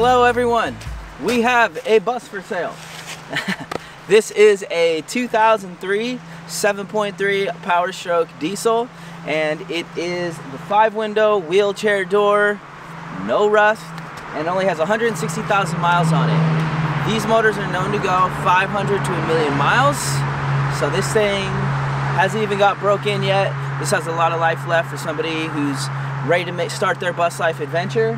Hello everyone, we have a bus for sale. This is a 2003 7.3 Power Stroke Diesel, and it is the 5-window wheelchair door, no rust, and only has 160,000 miles on it. These motors are known to go 500 to a million miles, so this thing hasn't even got broke in yet. This has a lot of life left for somebody who's ready to start their bus life adventure.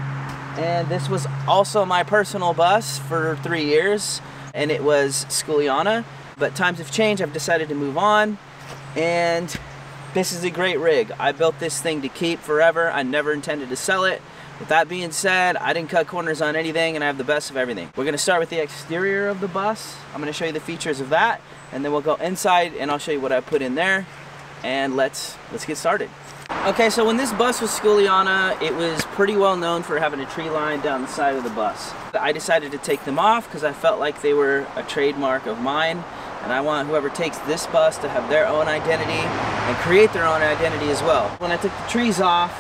And this was also my personal bus for 3 years, and it was Skooliana, but times have changed. I've decided to move on, and this is a great rig. I built this thing to keep forever. I never intended to sell it. With that being said, I didn't cut corners on anything, and I have the best of everything. We're going to start with the exterior of the bus. I'm going to show you the features of that, and then we'll go inside and I'll show you what I put in there, and let's get started. Okay, so when this bus was Skooliana, it was pretty well known for having a tree line down the side of the bus. I decided to take them off because I felt like they were a trademark of mine, and I want whoever takes this bus to have their own identity and create their own identity as well. When I took the trees off,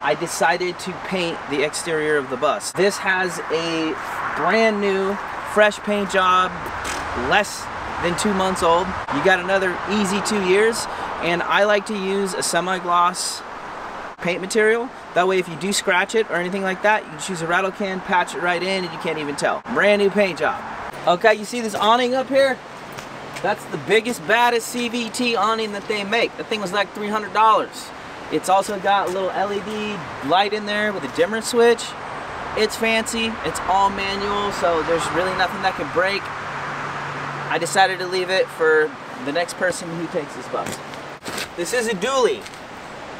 I decided to paint the exterior of the bus. This has a brand new, fresh paint job, less than 2 months old. You got another easy 2 years. And I like to use a semi-gloss paint material. That way if you do scratch it or anything like that, you can choose a rattle can, patch it right in, and you can't even tell. Brand new paint job. Okay, you see this awning up here? That's the biggest, baddest CVT awning that they make. That thing was like $300. It's also got a little LED light in there with a dimmer switch. It's fancy, it's all manual, so there's really nothing that can break. I decided to leave it for the next person who takes this bus. This is a dually,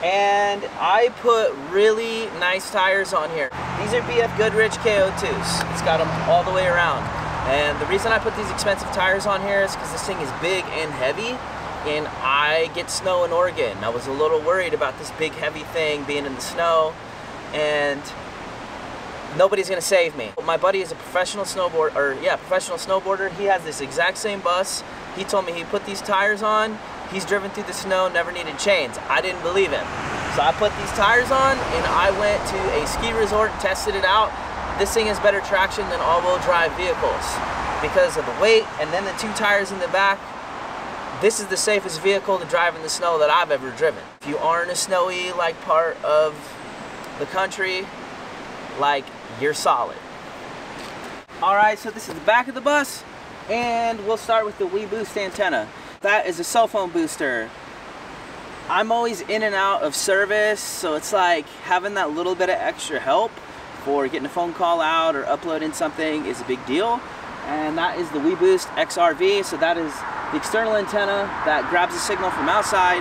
and I put really nice tires on here. These are BF Goodrich KO2s. It's got them all the way around. And the reason I put these expensive tires on here is because this thing is big and heavy, and I get snow in Oregon. I was a little worried about this big heavy thing being in the snow, and nobody's gonna save me. My buddy is a professional snowboarder. He has this exact same bus. He told me he put these tires on. He's driven through the snow, never needed chains. I didn't believe him. So I put these tires on, and I went to a ski resort and tested it out. This thing has better traction than all-wheel drive vehicles because of the weight and then the two tires in the back. This is the safest vehicle to drive in the snow that I've ever driven. If you are in a snowy part of the country, you're solid. All right, so this is the back of the bus, and we'll start with the WeBoost antenna. That is a cell phone booster. I'm always in and out of service, so it's like having that little bit of extra help for getting a phone call out or uploading something is a big deal. And that is the WeBoost XRV, so that is the external antenna that grabs a signal from outside,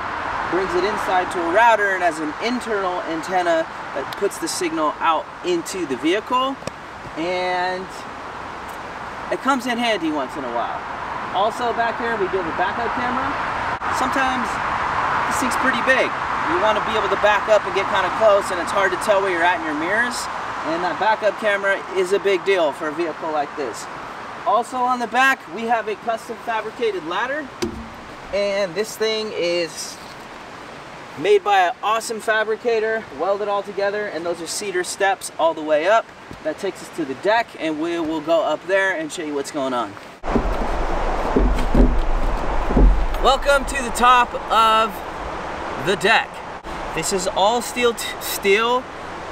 brings it inside to a router, and has an internal antenna that puts the signal out into the vehicle. And it comes in handy once in a while. Also back here, we do have a backup camera. Sometimes this thing's pretty big. You want to be able to back up and get kind of close, and it's hard to tell where you're at in your mirrors. And that backup camera is a big deal for a vehicle like this. Also on the back, we have a custom fabricated ladder. And this thing is made by an awesome fabricator, welded all together, and those are cedar steps all the way up. That takes us to the deck, and we will go up there and show you what's going on. Welcome to the top of the deck. This is all steel.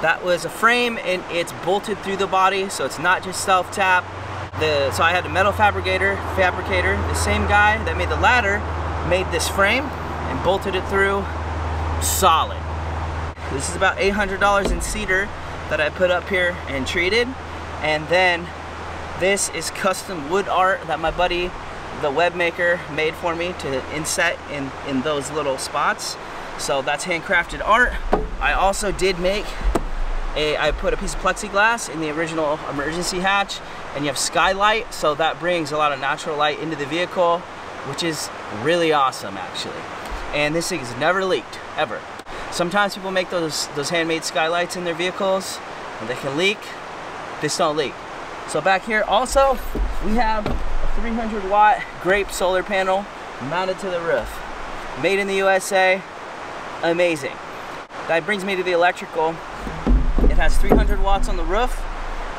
That was a frame, and it's bolted through the body, so it's not just self-tap. So I had a metal fabricator, the same guy that made the ladder, made this frame and bolted it through solid. This is about $800 in cedar that I put up here and treated. And then this is custom wood art that my buddy the web maker made for me to inset in those little spots. So that's handcrafted art. I also did make I put a piece of plexiglass in the original emergency hatch, and you have skylight, so that brings a lot of natural light into the vehicle, which is really awesome actually. And this thing has never leaked, ever. Sometimes people make those handmade skylights in their vehicles, and they can leak. This don't leak. So back here also, we have 300-watt grape solar panel mounted to the roof. Made in the USA, amazing. That brings me to the electrical. It has 300 watts on the roof,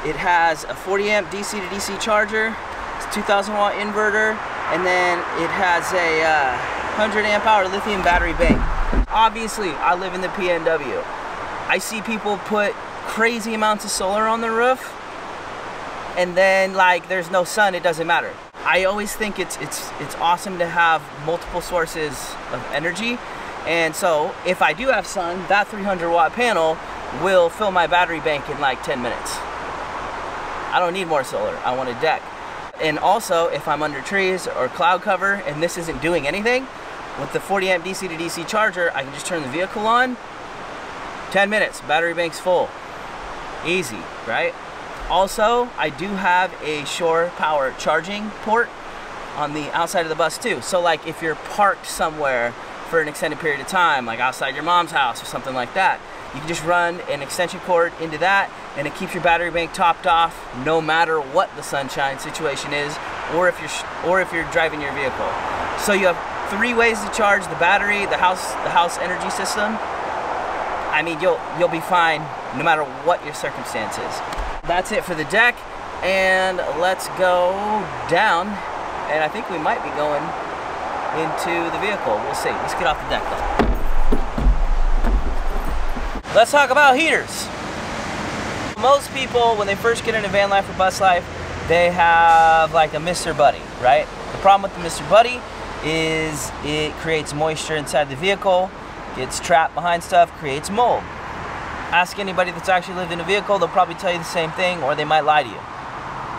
It has a 40 amp DC to DC charger, it's a 2,000 watt inverter, and then it has a 100 amp hour lithium battery bank. Obviously, I live in the PNW. I see people put crazy amounts of solar on the roof, and then like there's no sun, it doesn't matter. I always think it's awesome to have multiple sources of energy, and so if I do have sun, that 300 watt panel will fill my battery bank in like 10 minutes. I don't need more solar, I want a deck. And also, if I'm under trees or cloud cover and this isn't doing anything, with the 40 amp DC to DC charger, I can just turn the vehicle on, 10 minutes, battery bank's full. Easy, right? Also, I do have a shore power charging port on the outside of the bus too. So like if you're parked somewhere for an extended period of time, like outside your mom's house or something like that, you can just run an extension cord into that and it keeps your battery bank topped off no matter what the sunshine situation is, or if you're driving your vehicle. So you have three ways to charge the battery, the house energy system. I mean, you'll be fine no matter what your circumstance is. That's it for the deck, and let's go down, and I think we might be going into the vehicle. We'll see. Let's get off the deck though. Let's talk about heaters. Most people, when they first get into van life or bus life, they have like a Mr. Buddy, right? The problem with the Mr. Buddy is it creates moisture inside the vehicle, gets trapped behind stuff, creates mold. Ask anybody that's actually lived in a vehicle, they'll probably tell you the same thing, or they might lie to you.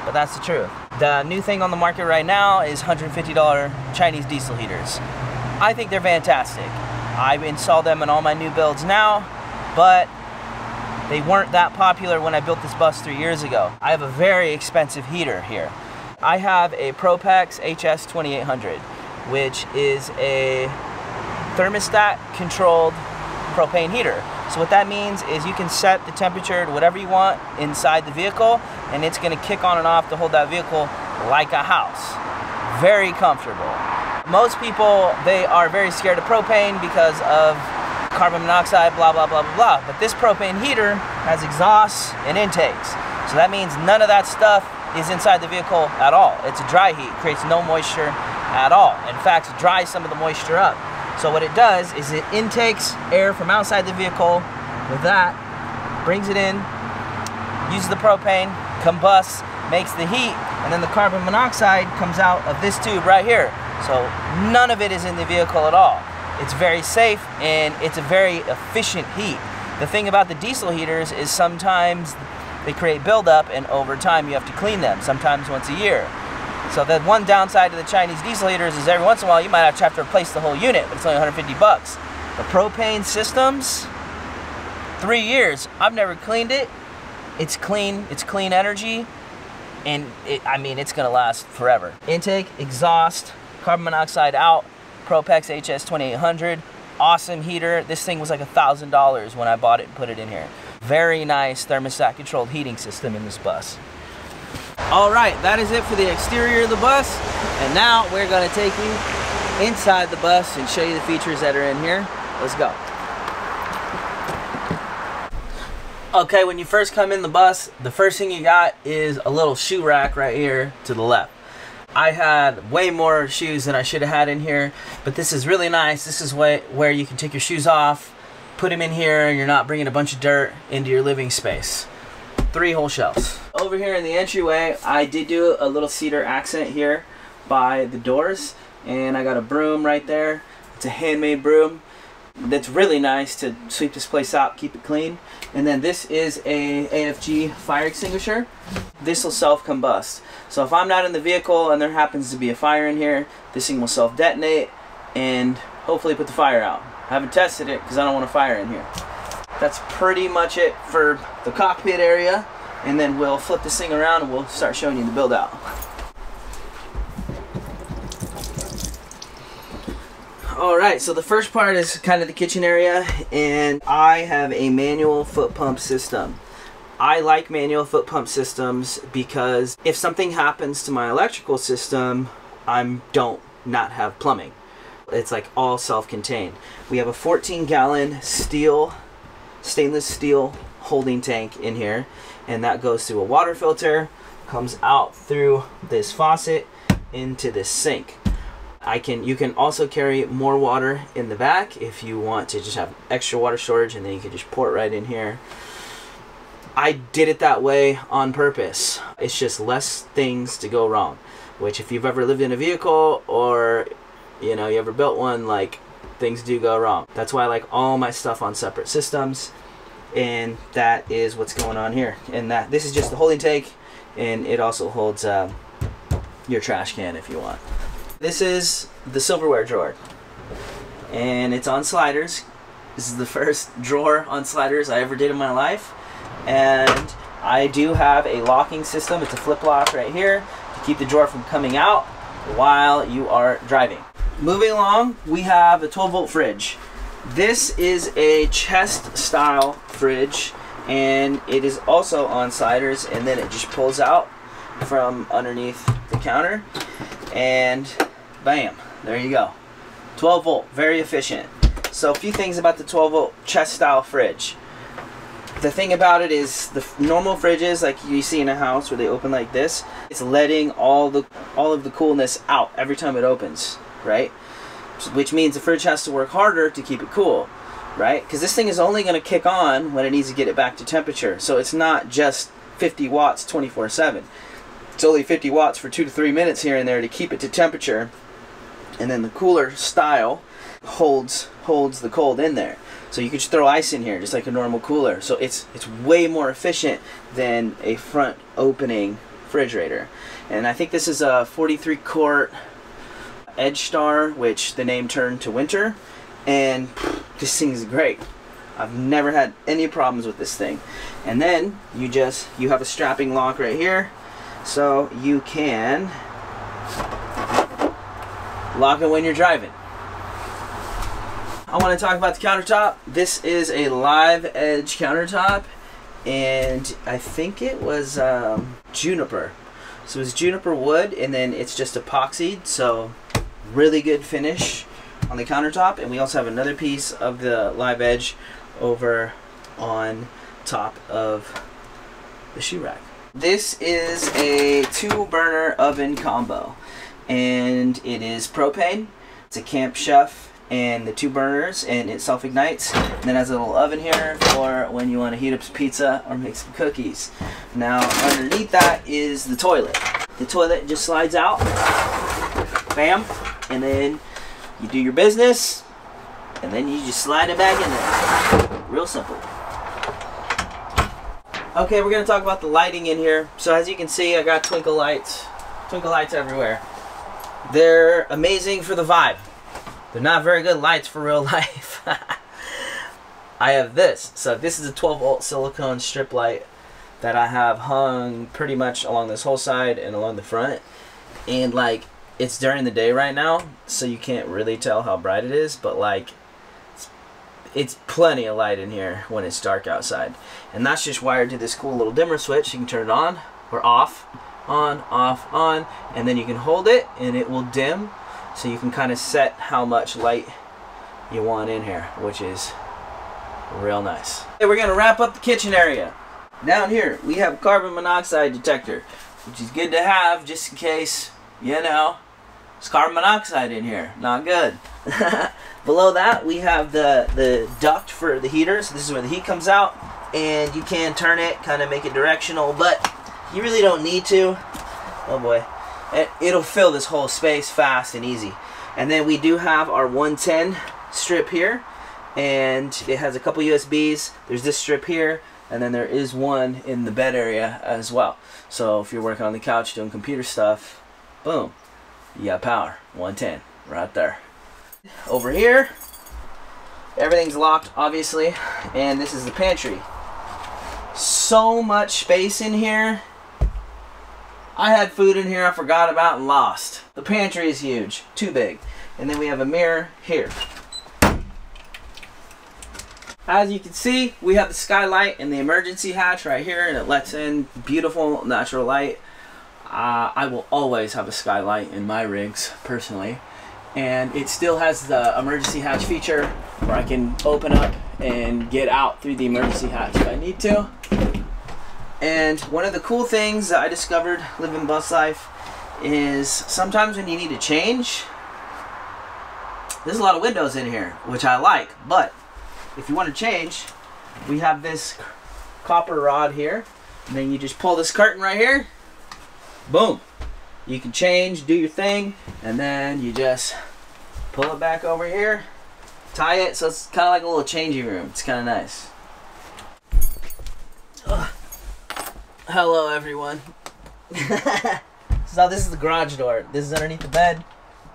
But that's the truth. The new thing on the market right now is $150 Chinese diesel heaters. I think they're fantastic. I've installed them in all my new builds now, but they weren't that popular when I built this bus 3 years ago. I have a very expensive heater here. I have a Propex HS2800, which is a thermostat controlled propane heater. So what that means is you can set the temperature to whatever you want inside the vehicle, and it's gonna kick on and off to hold that vehicle like a house. Very comfortable. Most people, they are very scared of propane because of carbon monoxide, blah, blah, blah, blah, blah. But this propane heater has exhausts and intakes. So that means none of that stuff is inside the vehicle at all. It's a dry heat, creates no moisture at all. In fact, it dries some of the moisture up. So what it does is it intakes air from outside the vehicle with that, brings it in, uses the propane, combusts, makes the heat, and then the carbon monoxide comes out of this tube right here. So none of it is in the vehicle at all. It's very safe, and it's a very efficient heat. The thing about the diesel heaters is sometimes they create buildup, and over time you have to clean them, sometimes once a year. So the one downside to the Chinese diesel heaters is every once in a while you might have to replace the whole unit, but it's only 150 bucks. The propane systems, 3 years, I've never cleaned it. It's clean energy, and I mean, it's gonna last forever. Intake, exhaust, carbon monoxide out, Propex HS2800, awesome heater. This thing was like $1,000 when I bought it and put it in here. Very nice thermostat controlled heating system in this bus. All right, that is it for the exterior of the bus, and now we're gonna take you inside the bus and show you the features that are in here. Let's go. Okay, when you first come in the bus, the first thing you got is a little shoe rack right here to the left. I had way more shoes than I should have had in here, but this is really nice. This is where you can take your shoes off, put them in here, and you're not bringing a bunch of dirt into your living space. 3 whole shelves. Over here in the entryway, I did do a little cedar accent here by the doors, and I got a broom right there. It's a handmade broom that's really nice to sweep this place out, keep it clean. And then this is a AFG fire extinguisher. This will self-combust. So if I'm not in the vehicle and there happens to be a fire in here, this thing will self-detonate and hopefully put the fire out. I haven't tested it because I don't want a fire in here. That's pretty much it for the cockpit area, and then we'll flip this thing around and we'll start showing you the build out. Alright, so the first part is kind of the kitchen area, and I have a manual foot pump system. I like manual foot pump systems because if something happens to my electrical system, I don't not have plumbing. It's like all self-contained. We have a 14-gallon stainless steel holding tank in here, and that goes through a water filter, comes out through this faucet into this sink. You can also carry more water in the back if you want to just have extra water storage, and then you can just pour it right in here. I did it that way on purpose. It's just less things to go wrong, which if you've ever lived in a vehicle or you ever built one, like, things do go wrong. That's why I like all my stuff on separate systems, and that is what's going on here. And that this is just the holding tank, and it also holds your trash can if you want. This is the silverware drawer, and it's on sliders. This is the first drawer on sliders I ever did in my life, and I do have a locking system. It's a flip lock right here to keep the drawer from coming out while you are driving. Moving along, we have a 12-volt fridge. This is a chest-style fridge, and it is also on sliders, and then it just pulls out from underneath the counter, and bam, there you go. 12 volt, very efficient. So a few things about the 12 volt chest style fridge. The thing about it is the normal fridges, like you see in a house where they open like this, it's letting all of the coolness out every time it opens, right? Which means the fridge has to work harder to keep it cool, right? Because this thing is only going to kick on when it needs to get it back to temperature. So it's not just 50 watts 24/7. It's only 50 watts for 2 to 3 minutes here and there to keep it to temperature, and then the cooler style holds the cold in there. So you could just throw ice in here just like a normal cooler. So it's way more efficient than a front opening refrigerator. And I think this is a 43 quart Edge Star, which the name turned to Winter, and this thing's great. I've never had any problems with this thing. And then you have a strapping lock right here. So you can lock it when you're driving. I want to talk about the countertop. This is a live edge countertop, and I think it was juniper. So it's juniper wood, and then it's just epoxied, so really good finish on the countertop. And we also have another piece of the live edge over on top of the shoe rack. This is a 2-burner oven combo, and it is propane. It's a Camp Chef, and the 2 burners, and it self-ignites, and then has a little oven here for when you want to heat up some pizza or make some cookies. Now underneath that is the toilet. The toilet just slides out, bam, and then you do your business, and then you just slide it back in there. Real simple. Okay, we're gonna talk about the lighting in here. So as you can see, I got twinkle lights everywhere. They're amazing for the vibe. They're not very good lights for real life. I have this. So this is a 12 volt silicone strip light that I have hung pretty much along this whole side and along the front. And like, it's during the day right now, so you can't really tell how bright it is, but like, it's plenty of light in here when it's dark outside. And that's just wired to this cool little dimmer switch. You can turn it on or off, on, off, on, and then you can hold it and it will dim. So you can kind of set how much light you want in here, which is real nice. Okay, we're gonna wrap up the kitchen area. Down here, we have a carbon monoxide detector, which is good to have just in case, it's carbon monoxide in here, not good. Below that, we have the duct for the heater. So this is where the heat comes out, and you can turn it, kind of make it directional, but you really don't need to. Oh boy. It'll fill this whole space fast and easy. And then we do have our 110 strip here, and it has a couple USBs. There's this strip here, and then there is one in the bed area as well. So if you're working on the couch doing computer stuff, boom, you got power, 110 right there. Over here, everything's locked obviously, and this is the pantry. So much space in here. I had food in here I forgot about and lost. The pantry is huge, too big. And then we have a mirror here. As you can see, we have the skylight and the emergency hatch right here, and it lets in beautiful natural light. I will always have a skylight in my rigs personally. and it still has the emergency hatch feature where I can open up and get out through the emergency hatch if I need to. And one of the cool things that I discovered living bus life is sometimes when you need to change, there's a lot of windows in here, which I like, but if you want to change, we have this copper rod here, and then you just pull this curtain right here, boom, you can change, do your thing, and then you just pull it back over here, tie it, so it's kind of like a little changing room. It's kind of nice. Ugh. Hello everyone. So this is the garage door. This is underneath the bed.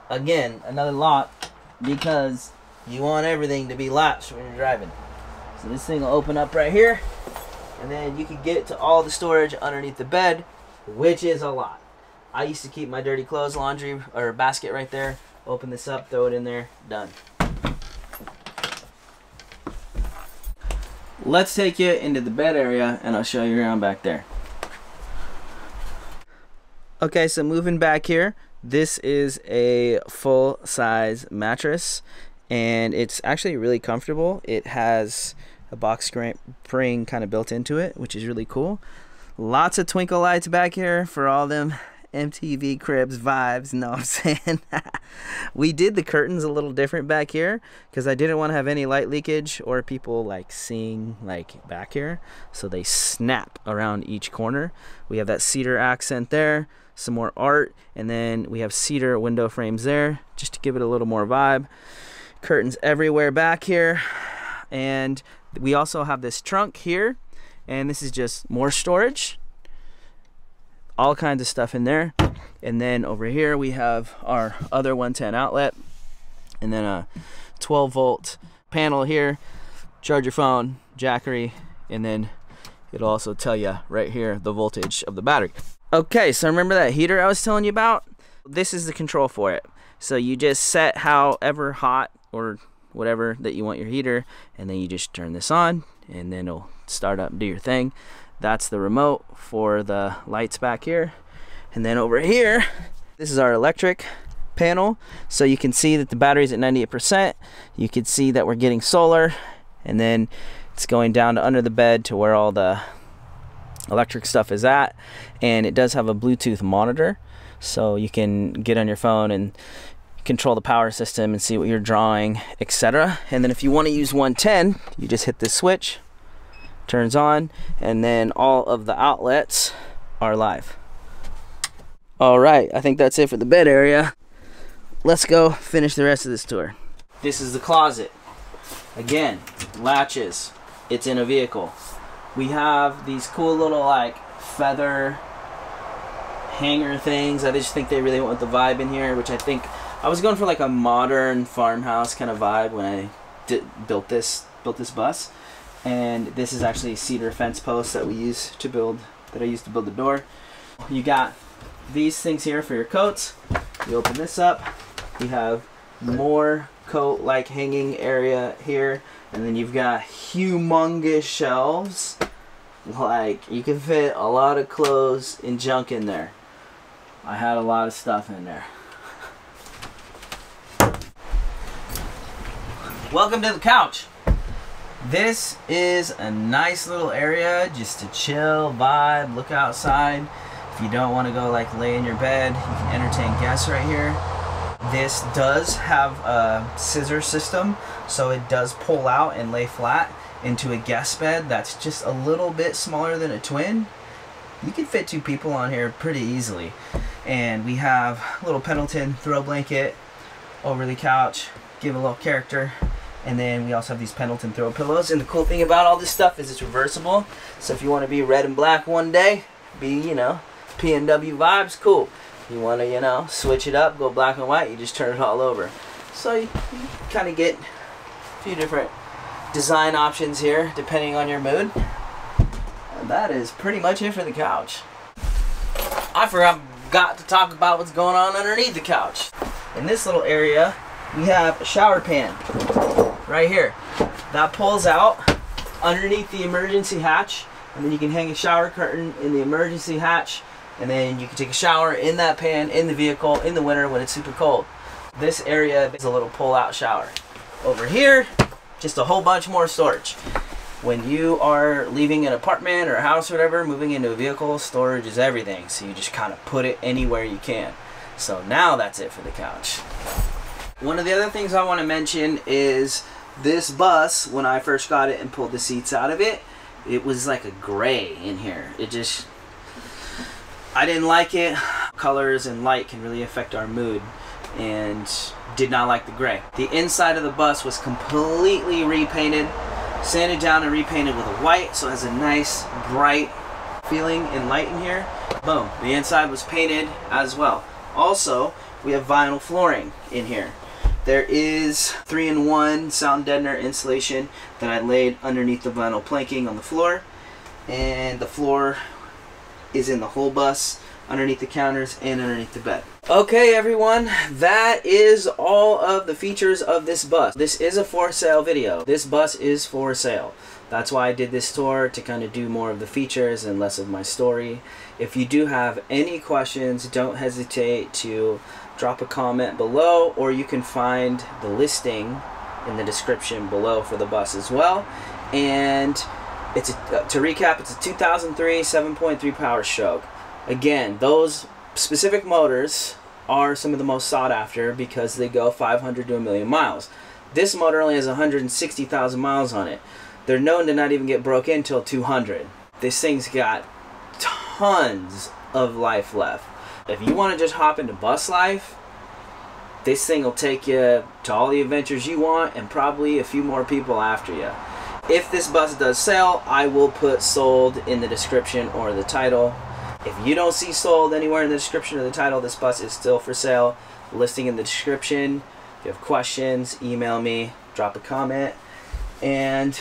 Again, another lock, because you want everything to be latched when you're driving. So this thing will open up right here, and then you can get to all the storage underneath the bed, which is a lot. I used to keep my dirty clothes, laundry, or basket right there. Open this up, throw it in there, done. Let's take you into the bed area, and I'll show you around back there. Okay, so moving back here, this is a full-size mattress, and it's actually really comfortable. It has a box spring kind of built into it, which is really cool. Lots of twinkle lights back here for all them MTV Cribs vibes, know what I'm saying? We did the curtains a little different back here because I didn't want to have any light leakage or people like seeing like back here, so they snap around each corner. We have that cedar accent there, some more art, and then we have cedar window frames there just to give it a little more vibe. Curtains everywhere back here, and we also have this trunk here, and this is just more storage. All kinds of stuff in there. And then over here we have our other 110 outlet, and then a 12 volt panel here. Charge your phone, Jackery, and then it'll also tell you right here the voltage of the battery. Okay, so remember that heater I was telling you about? This is the control for it. So you just set however hot or whatever that you want your heater, and then you just turn this on, and then it'll start up and do your thing. That's the remote for the lights back here. And then over here, this is our electric panel. So you can see that the battery's at 98%. You can see that we're getting solar, and then it's going down to under the bed to where all the electric stuff is at. And it does have a Bluetooth monitor. So you can get on your phone and control the power system and see what you're drawing, etc. And then if you want to use 110, you just hit this switch, turns on, and then all of the outlets are live. All right, I think that's it for the bed area. Let's go finish the rest of this tour. This is the closet. Again, latches. It's in a vehicle. We have these cool little like feather hanger things. I just think they really went with the vibe in here, which I think I was going for like a modern farmhouse kind of vibe when I built this bus. And this is actually a cedar fence post that I used to build the door. You got these things here for your coats. You open this up, you have more coat like hanging area here, and then you've got humongous shelves. Like, you can fit a lot of clothes and junk in there. I had a lot of stuff in there. Welcome to the couch. This is a nice little area just to chill, vibe, look outside. If you don't want to go like lay in your bed, you can entertain guests right here. This does have a scissor system, so it does pull out and lay flat into a guest bed that's just a little bit smaller than a twin. You can fit two people on here pretty easily. And we have a little Pendleton throw blanket over the couch, give a little character. And then we also have these Pendleton throw pillows. And the cool thing about all this stuff is it's reversible. So if you want to be red and black one day, be, you know, P&W vibes, cool. You want to, you know, switch it up, go black and white, you just turn it all over. So you kind of get a few different design options here, depending on your mood. And that is pretty much it for the couch. I forgot to talk about what's going on underneath the couch. In this little area, we have a shower pan. Right here, that pulls out underneath the emergency hatch, and then you can hang a shower curtain in the emergency hatch, and then you can take a shower in that pan in the vehicle in the winter when it's super cold. This area is a little pull-out shower. Over here, just a whole bunch more storage. When you are leaving an apartment or a house or whatever, moving into a vehicle, storage is everything. So you just kind of put it anywhere you can. So now that's it for the couch. One of the other things I want to mention is this bus, when I first got it and pulled the seats out of it, it was like a gray in here. It just, I didn't like it. Colors and light can really affect our mood, and did not like the gray. The inside of the bus was completely repainted, sanded down and repainted with a white, so it has a nice bright feeling and light in here. Boom, the inside was painted as well. Also, we have vinyl flooring in here. There is 3-in-1 sound deadener insulation that I laid underneath the vinyl planking on the floor, and the floor is in the whole bus, underneath the counters and underneath the bed. Okay everyone, that is all of the features of this bus. This is a for sale video. This bus is for sale. That's why I did this tour, to kind of do more of the features and less of my story. If you do have any questions, don't hesitate to drop a comment below, or you can find the listing in the description below for the bus as well. And it's to recap, it's a 2003 7.3 Power Stroke. Again, those specific motors are some of the most sought after because they go 500 to a million miles. This motor only has 160,000 miles on it. They're known to not even get broke in till 200. This thing's got tons of life left. If you want to just hop into bus life, this thing will take you to all the adventures you want and probably a few more people after you. If this bus does sell, I will put sold in the description or the title. If you don't see sold anywhere in the description or the title, this bus is still for sale. Listing in the description. If you have questions, email me, drop a comment. And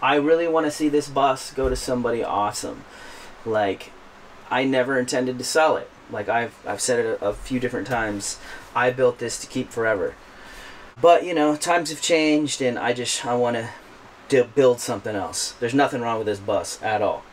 I really want to see this bus go to somebody awesome. Like, I never intended to sell it. Like, I've said it a few different times. I built this to keep forever. But, you know, times have changed, and I want to build something else. There's nothing wrong with this bus at all.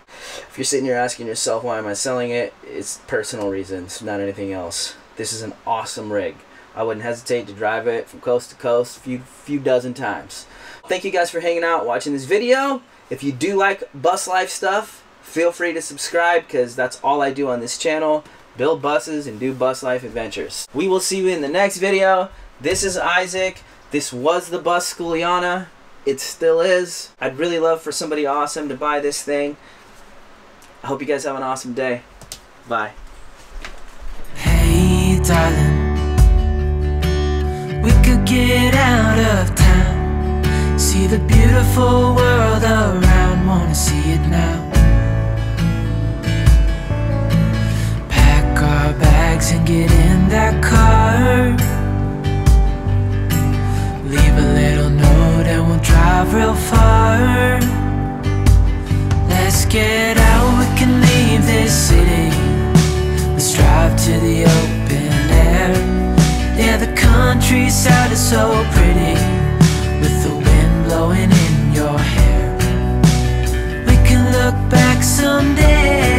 If you're sitting here asking yourself, why am I selling it? It's personal reasons, not anything else. This is an awesome rig. I wouldn't hesitate to drive it from coast to coast a few dozen times. Thank you guys for hanging out, watching this video. If you do like bus life stuff, feel free to subscribe, because that's all I do on this channel. Build buses and do bus life adventures. We will see you in the next video. This is Isaac. This was the bus Skooliana. It still is. I'd really love for somebody awesome to buy this thing. I hope you guys have an awesome day. Bye. Hey, darling, we could get out of town, see the beautiful world around, wanna see it now. Pack our bags and get in that car, leave a little note and we'll drive real far. Let's get out, we can leave this city. Let's drive to the open air. Yeah, the countryside is so pretty, with the wind blowing in your hair. We can look back someday.